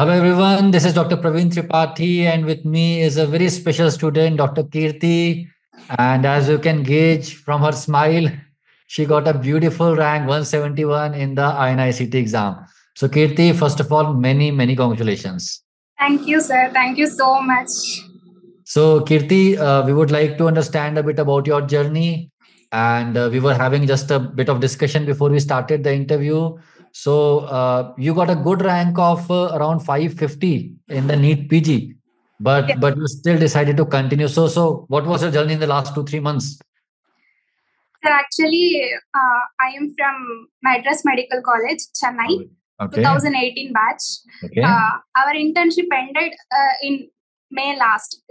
Hello everyone, this is Dr. Praveen Tripathi and with me is a very special student, Dr. Keerthi. And as you can gauge from her smile, she got a beautiful rank 171 in the INI CET exam. So Keerthi, first of all, many congratulations. Thank you, sir. Thank you so much. So Keerthi, we would like to understand a bit about your journey. And we were having just a bit of discussion before we started the interview. So you got a good rank of around 550 in the NEET PG, but you still decided to continue. So what was your journey in the last 2-3 months? Sir, actually, I am from Madras Medical College, Chennai, okay. 2018 batch. Okay. Our internship ended in May last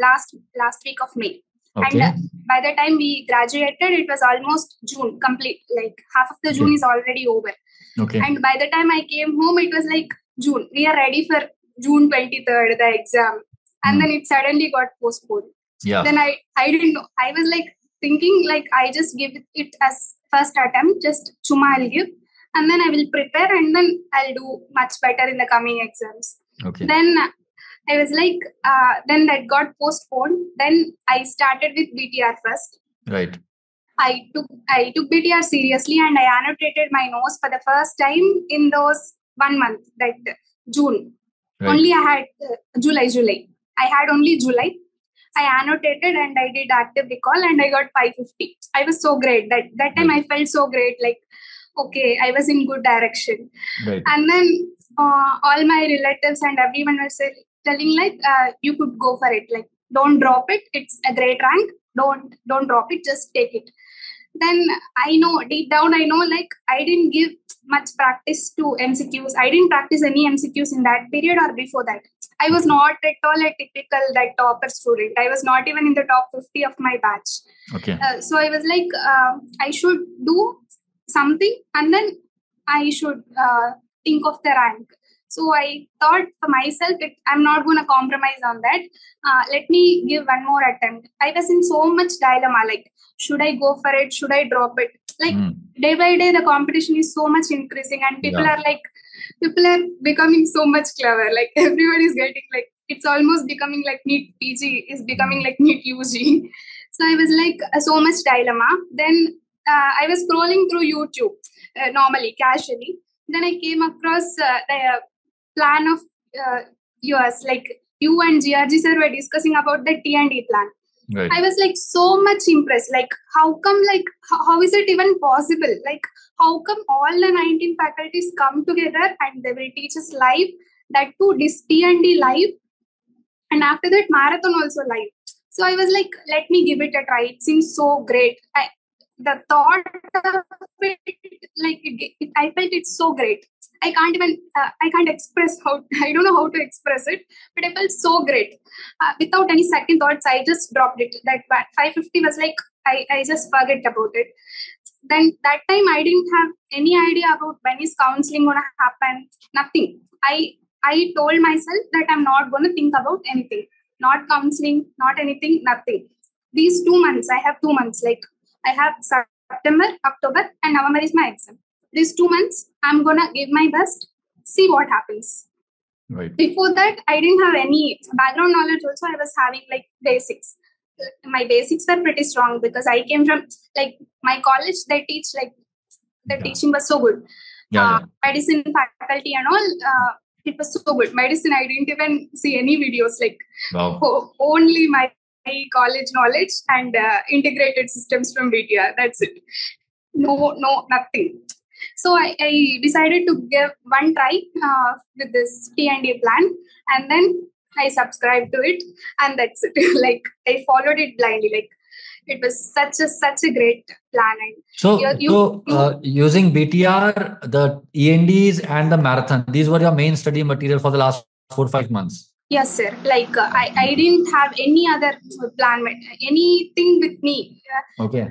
week of May. Okay. And by the time we graduated, it was almost June, complete, like half of the June is already over. Okay. And by the time I came home, it was like June. We are ready for June 23rd, the exam. And then it suddenly got postponed. Yeah. Then I didn't know. I was like thinking, like, I just give it as first attempt, just chuma I'll give. And then I will prepare and then I'll do much better in the coming exams. Okay. Then I was like, then that got postponed. Then I started with BTR first. Right. I took BTR seriously and I annotated my nose for the first time in those 1 month, like June. Right. Only I had July. I annotated and I did active recall and I got 550. I was so great. That time I felt so great. Like, okay, I was in good direction. Right. And then all my relatives and everyone was telling like, you could go for it. Like, don't drop it. It's a great rank. Don't drop it. Just take it. Then I know deep down, like I didn't give much practice to MCQs. I didn't practice any MCQs in that period or before that. I was not at all a typical topper student. I was not even in the top 50 of my batch. Okay. So I was like, I should do something and then I should think of the rank. So I thought for myself, I'm not going to compromise on that. Let me give one more attempt. I was in so much dilemma, like, should I go for it? Should I drop it? Like day by day, the competition is so much increasing and people are like, people are becoming so much clever. Like everyone is getting like, it's almost becoming like NEET PG is becoming like NEET UG. So I was like so much dilemma. Then I was scrolling through YouTube normally, casually. Then I came across the plan of yours, like you and GRG sir were discussing about the T&D plan. Right. I was like so much impressed. Like how come, like how is it even possible? Like how come all the 19 faculties come together and they will teach us live, that too this T&D live, and after that marathon also live. So I was like, let me give it a try. It seems so great. The thought of it, like I felt it's so great. I can't even, I can't express how, I don't know how to express it, but I felt so great. Without any second thoughts, I just dropped it. That 550 was like, I just forget about it. Then that time I didn't have any idea about when is counseling going to happen, nothing. I told myself that I'm not going to think about anything, not counseling, not anything, nothing. These 2 months, I have 2 months, like I have September, October and November is my exam. These 2 months, I'm going to give my best, see what happens. Right. Before that, I didn't have any background knowledge also. I was having like basics. My basics were pretty strong because I came from like my college, they teach like the teaching was so good. Medicine faculty and all, it was so good. Medicine, I didn't even see any videos, like only my college knowledge and integrated systems from BTR. That's it. No, nothing. So I decided to give one try with this T&D plan and then I subscribed to it and that's it. Like I followed it blindly. Like it was such a great plan. And so using BTR, the ENDs and the marathon, these were your main study material for the last 4-5 months. Yes, sir. Like I didn't have any other plan, anything with me. Okay.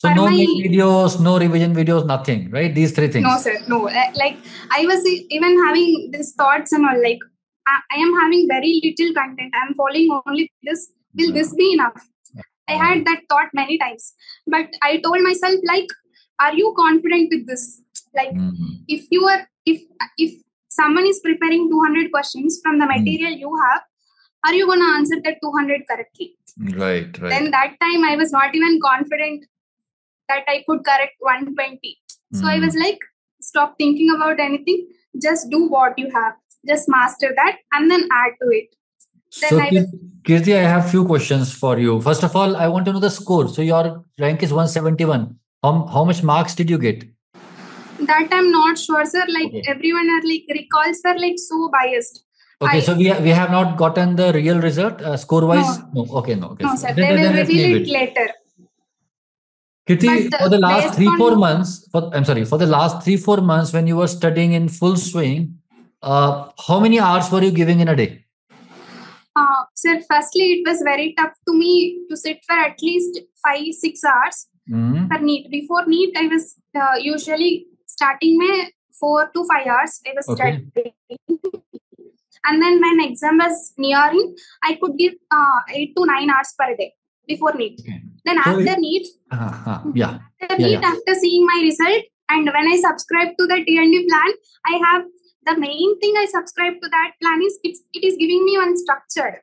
So no videos, no revision videos, nothing, right? These three things. No, sir. No. Like I was even having these thoughts and all, like I am having very little content. I'm following only this. Will this be enough? I had that thought many times, but I told myself like, are you confident with this? Like if you are, if someone is preparing 200 questions from the material you have, are you going to answer that 200 correctly? Right. Then that time I was not even confident that I could correct 120. So I was like, stop thinking about anything. Just do what you have. Just master that and then add to it. Then so, Keerthi, I have few questions for you. First of all, I want to know the score. So your rank is 171. How much marks did you get? That I'm not sure, sir. Everyone are recalls are so biased. Okay, so we have not gotten the real result score-wise? No. No, sir. They will reveal it later. Keerthi, for the last 3-4 months, for the last 3-4 months when you were studying in full swing, how many hours were you giving in a day? Sir, firstly, it was very tough to me to sit for at least 5-6 hours for NEET. Before NEET, I was usually starting my 4 to 5 hours. I was studying. And then when exam was nearing, I could give 8 to 9 hours per day before NEET. Okay. Then after seeing my result and when I subscribe to the T&D plan, I have the main thing I subscribe to that plan is it is giving me one structured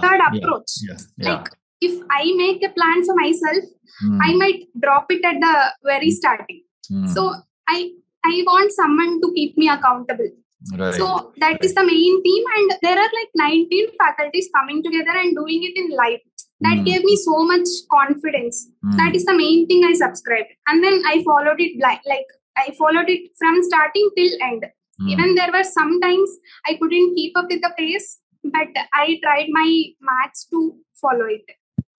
approach. Yeah. Like if I make a plan for myself, I might drop it at the very starting. So I want someone to keep me accountable. Right. So that is the main theme, and there are 19 faculties coming together and doing it in live. That gave me so much confidence. That is the main thing I subscribed, and then I followed it from starting till end. Even there were some times I couldn't keep up with the pace, but I tried my maths to follow it.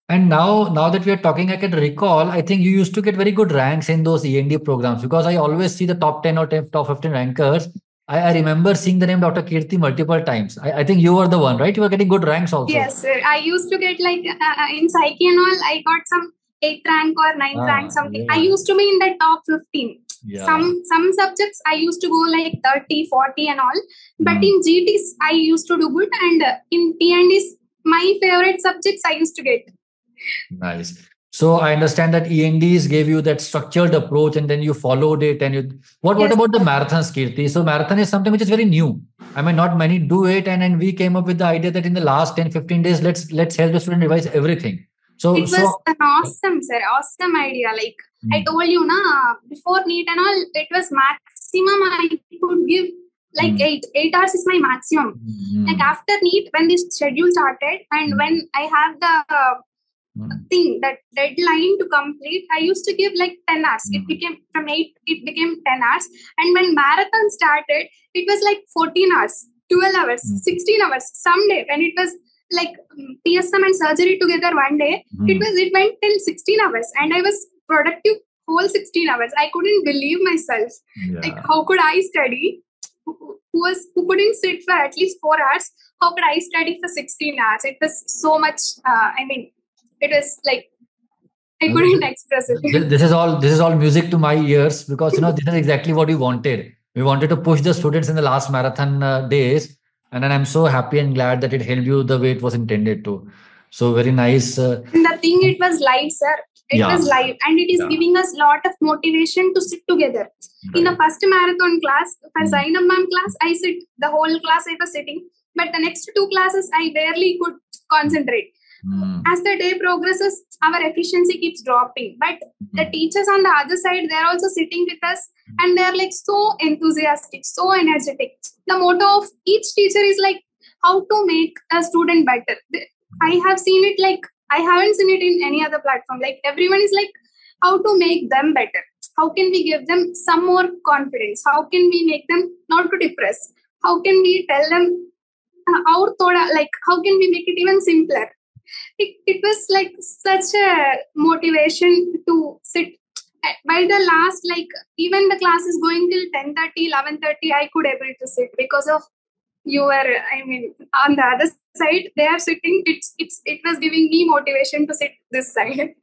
And now that we are talking, I can recall, I think you used to get very good ranks in those E&D programs, because I always see the top 10 or top 15 rankers. I remember seeing the name Dr. Keerthi multiple times. I think you were the one, right? You were getting good ranks also. Yes, sir. I used to get in psyche and all, I got some 8th rank or 9th rank, something. Yeah. I used to be in the top 15. Yeah. Some subjects I used to go 30, 40 and all. But in GTs, I used to do good. And in T&Ds, my favorite subjects I used to get. Nice. So I understand that E&Ds gave you that structured approach and then you followed it. And what about the marathons, Keerthi? So marathon is something which is very new. I mean, not many do it. And we came up with the idea that in the last 10-15 days, let's help the student revise everything. So it was an awesome, sir. Awesome idea. I told you, before NEET and all, it was maximum I could give 8 hours is my maximum. After NEET, when this schedule started and when I have the thing, that deadline to complete, I used to give 10 hours. It became from 8, it became 10 hours. And when marathon started, it was 14 hours, 12 hours, 16 hours. Someday when it was PSM and surgery together one day, it went till 16 hours and I was productive whole 16 hours. I couldn't believe myself. Yeah. How could I study? Who couldn't sit for at least 4 hours? How could I study for 16 hours? It was so much, it is I couldn't express it. This is all music to my ears, because this is exactly what we wanted. We wanted to push the students in the last marathon days, and then I'm so happy and glad that it helped you the way it was intended to. So very nice. And the thing, it was live, sir. It was live, and it is giving us lot of motivation to sit together. Right. In the first marathon class, for Zainab ma'am class, I sit the whole class. I was sitting, but the next 2 classes I barely could concentrate. As the day progresses, our efficiency keeps dropping. But the teachers on the other side, they're also sitting with us and they're so enthusiastic, so energetic. The motto of each teacher is how to make a student better. I have seen it I haven't seen it in any other platform. Everyone is how to make them better. How can we give them some more confidence? How can we make them not to depress? How can we tell them how can we make it even simpler? It was such a motivation to sit. By the last, even the class is going till 10:30, 11:30, I could able to sit because of on the other side, they are sitting. It was giving me motivation to sit this side.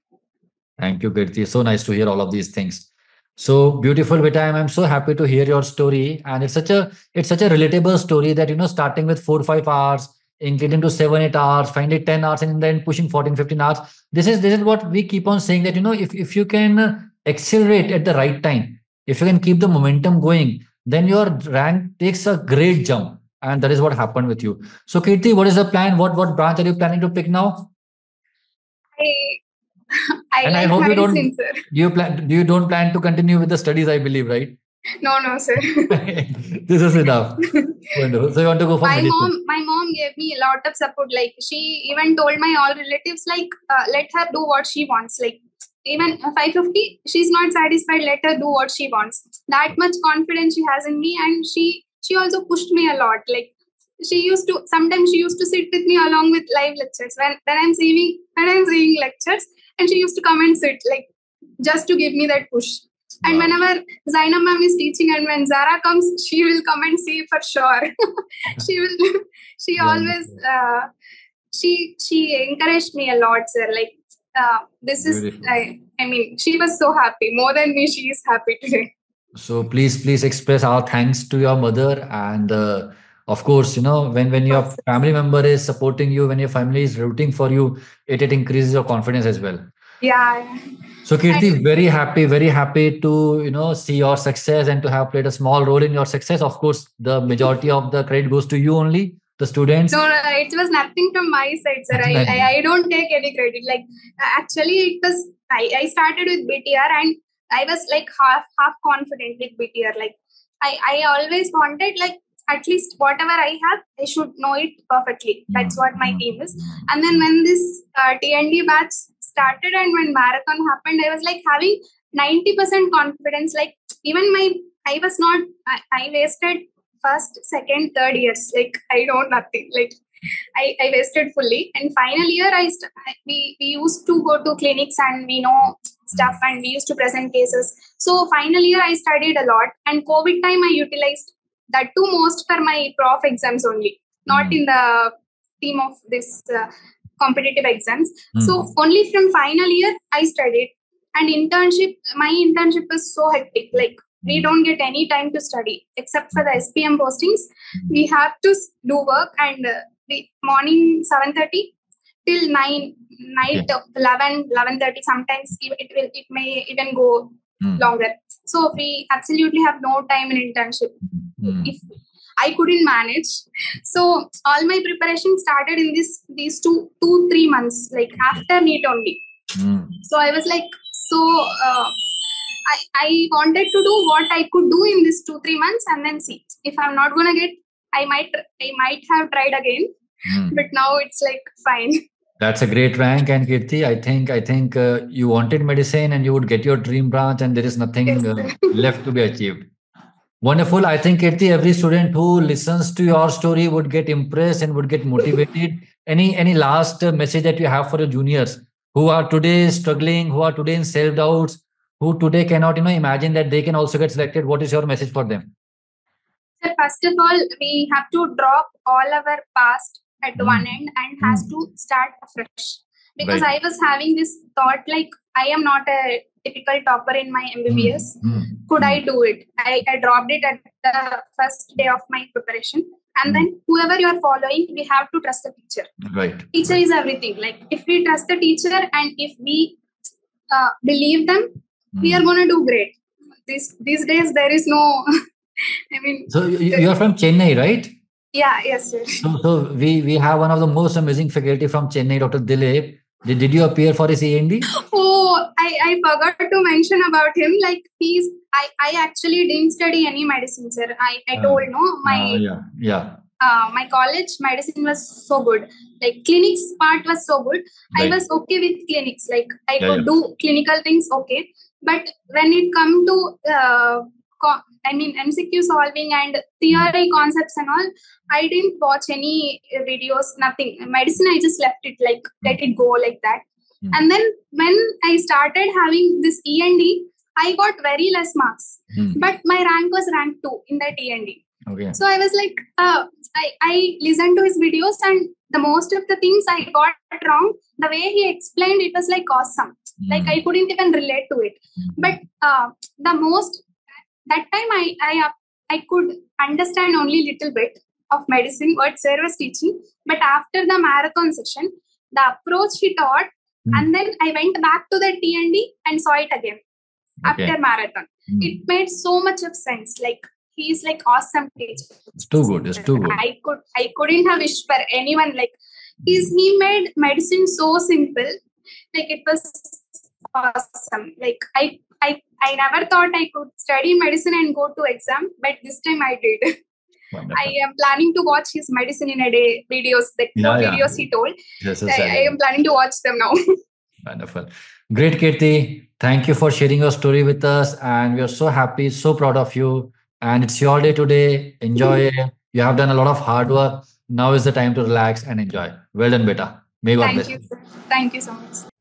Thank you, Keerthi. So nice to hear all of these things. So beautiful, Beta. I'm so happy to hear your story. And it's such a relatable story that, starting with 4-5 hours, including to 7-8 hours, finally 10 hours, and then pushing 14-15 hours. This is what we keep on saying, that if you can accelerate at the right time, if you can keep the momentum going, then your rank takes a great jump. And that is what happened with you. So Keerthi, what is the plan? What branch are you planning to pick now? I hope you don't. Sir. You don't plan to continue with the studies, I believe, right? No, sir. This is enough. So you want to go for my mom gave me a lot of support. Like, she even told my all relatives, like, let her do what she wants. Like, even 550, she's not satisfied. Let her do what she wants. That much confidence she has in me, and she also pushed me a lot. Like, sometimes she used to sit with me along with live lectures when I'm saving lectures, and she used to come and sit, like, just to give me that push. Wow. And whenever Zainab ma'am is teaching and when Zara comes, she will come and see for sure. She encouraged me a lot, sir. Like, this Beautiful. Is, I mean, she was so happy. More than me, she is happy today. So please express our thanks to your mother. And of course, you know, when your family member is supporting you, when your family is rooting for you, it increases your confidence as well. Yeah. So Keerthi, very happy to, you know, see your success and to have played a small role in your success. Of course, the majority of the credit goes to you only, the students. No, it was nothing from my side, sir. I don't take any credit. Like, actually, it was, I started with BTR and I was like half confident with BTR. Like, I always wanted, like, at least whatever I have, I should know it perfectly. That's what my aim is. And then when this T&D batch started and when marathon happened, I was like having 90% confidence. Like, even I wasted first, second, third years. Like, I know nothing. Like, I wasted fully. And final year, we used to go to clinics and we know stuff and we used to present cases. So final year, I studied a lot. And COVID time, I utilized that too most for my prof exams only, not in the theme of this competitive exams. So only from final year, I studied. And internship, my internship was so hectic. Like, we don't get any time to study except for the SPM postings. We have to do work and morning 7:30 till 9, night 11:30. Sometimes it may even go longer. So we absolutely have no time in internship. If I couldn't manage. So all my preparation started in these 2-3 months, like after NEET only. So I was like, I wanted to do what I could do in these 2-3 months and then see. If I'm not going to get, I might have tried again. But now it's like fine. That's a great rank. And Keerthi, I think you wanted medicine and you would get your dream branch and there is nothing left to be achieved. Wonderful. I think, Keerthi, every student who listens to your story would get impressed and would get motivated. Any last message that you have for your juniors who are today struggling, who are today in self-doubts, who today cannot, you know, imagine that they can also get selected? What is your message for them? Sir, first of all, we have to drop all our past at one end and has to start afresh. Because I was having this thought, like, I am not a typical topper in my MBBS. Could I do it? I dropped it at the first day of my preparation. And then whoever you are following, we have to trust the teacher. Right. Teacher is everything. Like, if we trust the teacher and if we believe them, we are going to do great. These days, there is no... I mean... So, you're from Chennai, right? Yeah, yes, sir. So we have one of the most amazing faculty from Chennai, Dr. Dilip. Did you appear for his T&D? Oh, I forgot to mention about him. Like, I actually didn't study any medicine, sir. I told no. My college medicine was so good. Like, clinics part was so good. Right. I was okay with clinics. Like, I could do clinical things okay. But when it come to MCQ solving and theory concepts and all, I didn't watch any videos, nothing. Medicine, I just left it, like, let it go like that. And then when I started having this T&D, I got very less marks. But my rank was rank 2 in the T&D. Okay. So I was like, I listened to his videos and the most of the things I got wrong, the way he explained, it was like awesome. Like, I couldn't even relate to it. But the most... That time I could understand only little bit of medicine, what sir was teaching. But after the marathon session, the approach he taught, and then I went back to the T&D and saw it again after marathon. It made so much of sense. Like, He's like awesome teacher. It's too good. It's too good. I couldn't have wished for anyone like he made medicine so simple. Like it was awesome. Like I never thought I could study medicine and go to exam, but this time I did. Wonderful. I am planning to watch his medicine in a day videos. Videos he told. Yes, I am planning to watch them now. Wonderful. Great, Keerthi. Thank you for sharing your story with us. And we are so happy, so proud of you. And it's your day today. Enjoy. You have done a lot of hard work. Now is the time to relax and enjoy. Well done, beta. May God bless you. Thank you so much.